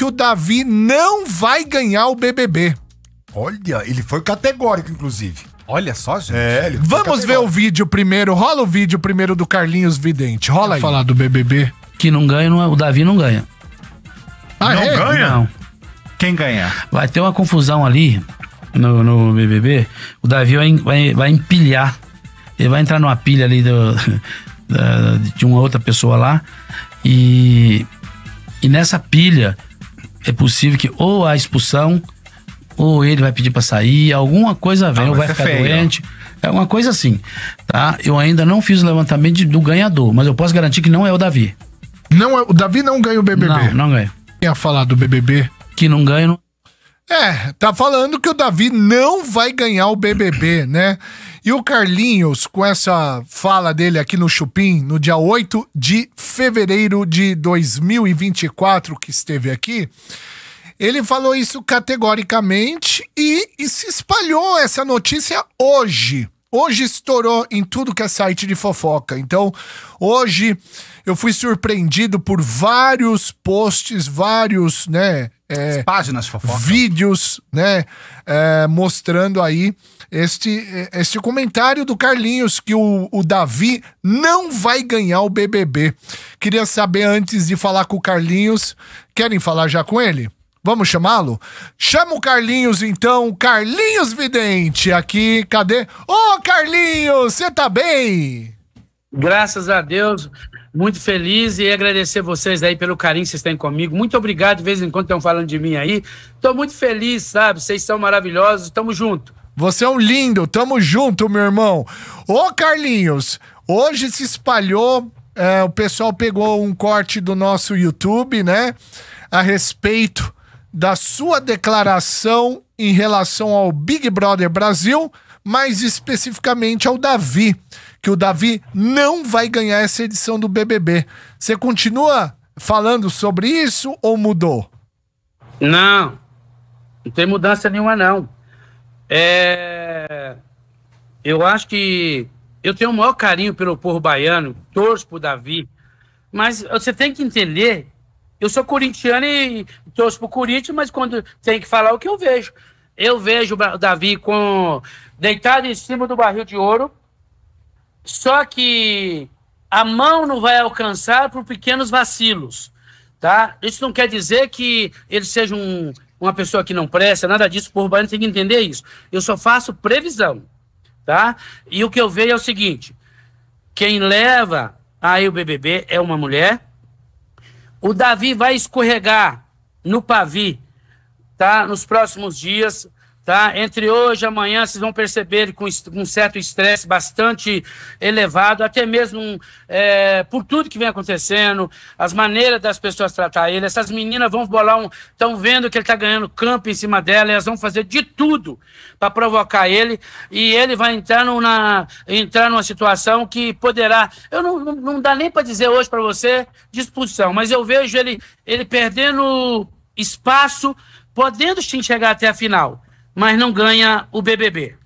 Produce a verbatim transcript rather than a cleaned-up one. que o Davi não vai ganhar o B B B. Olha, ele foi categórico, inclusive. Olha só, gente. É, ele Vamos ver o vídeo primeiro. Rola o vídeo primeiro do Carlinhos Vidente. Rola aí. Falar do B B B. Que não ganha, não é, o Davi não ganha. Ah, não é? ganha? Não. Quem ganha? Vai ter uma confusão ali no, no B B B. O Davi vai, vai, vai empilhar. Ele vai entrar numa pilha ali do, da, de uma outra pessoa lá. E, e nessa pilha é possível que ou a expulsão... ou ele vai pedir pra sair, alguma coisa vem, ah, ou vai ficar feio, doente, ó. É uma coisa assim, tá? Eu ainda não fiz o levantamento de, do ganhador, mas eu posso garantir que não é o Davi. Não é, o Davi não ganha o B B B? Não, não ganha. Quem ia falar do B B B? Que não ganha, não... É, tá falando que o Davi não vai ganhar o B B B, né? E o Carlinhos, com essa fala dele aqui no Chupim, no dia oito de fevereiro de dois mil e vinte e quatro, que esteve aqui... Ele falou isso categoricamente e, e se espalhou essa notícia hoje. Hoje estourou em tudo que é site de fofoca. Então, hoje eu fui surpreendido por vários posts, vários, né... É, páginas de fofoca. Vídeos, né? É, mostrando aí este, este comentário do Carlinhos, que o, o Davi não vai ganhar o B B B. Queria saber, antes de falar com o Carlinhos, querem falar já com ele? Vamos chamá-lo? Chama o Carlinhos, então. Carlinhos Vidente aqui. Cadê? Ô, Carlinhos, você tá bem? Graças a Deus. Muito feliz e agradecer vocês aí pelo carinho que vocês têm comigo. Muito obrigado. De vez em quando estão falando de mim aí. Tô muito feliz, sabe? Vocês são maravilhosos. Tamo junto. Você é um lindo. Tamo junto, meu irmão. Ô, Carlinhos, hoje se espalhou... É, o pessoal pegou um corte do nosso YouTube, né? A respeito... da sua declaração em relação ao Big Brother Brasil, mais especificamente ao Davi, que o Davi não vai ganhar essa edição do B B B. Você continua falando sobre isso ou mudou? Não, não tem mudança nenhuma, não. É... Eu acho que eu tenho o maior carinho pelo povo baiano, torço pro Davi, mas você tem que entender... Eu sou corintiano e torço pro Corinthians, mas quando tem que falar o que eu vejo. Eu vejo o Davi com, deitado em cima do barril de ouro, só que a mão não vai alcançar por pequenos vacilos, tá? Isso não quer dizer que ele seja um, uma pessoa que não presta, nada disso. O povo baiano tem que entender isso. Eu só faço previsão, tá? E o que eu vejo é o seguinte, quem leva aí o B B B é uma mulher. O Davi vai escorregar no Pavi, tá? Nos próximos dias, tá? Entre hoje e amanhã, vocês vão perceber ele com um certo estresse bastante elevado, até mesmo é, por tudo que vem acontecendo, as maneiras das pessoas tratar ele. Essas meninas vão bolar um... Estão vendo que ele está ganhando campo em cima dela, elas vão fazer de tudo para provocar ele, e ele vai entrar, numa, entrar numa situação que poderá... Eu não, não, não dá nem para dizer hoje para você de expulsão, mas eu vejo ele, ele perdendo espaço, podendo sim chegar até a final, mas não ganha o B B B.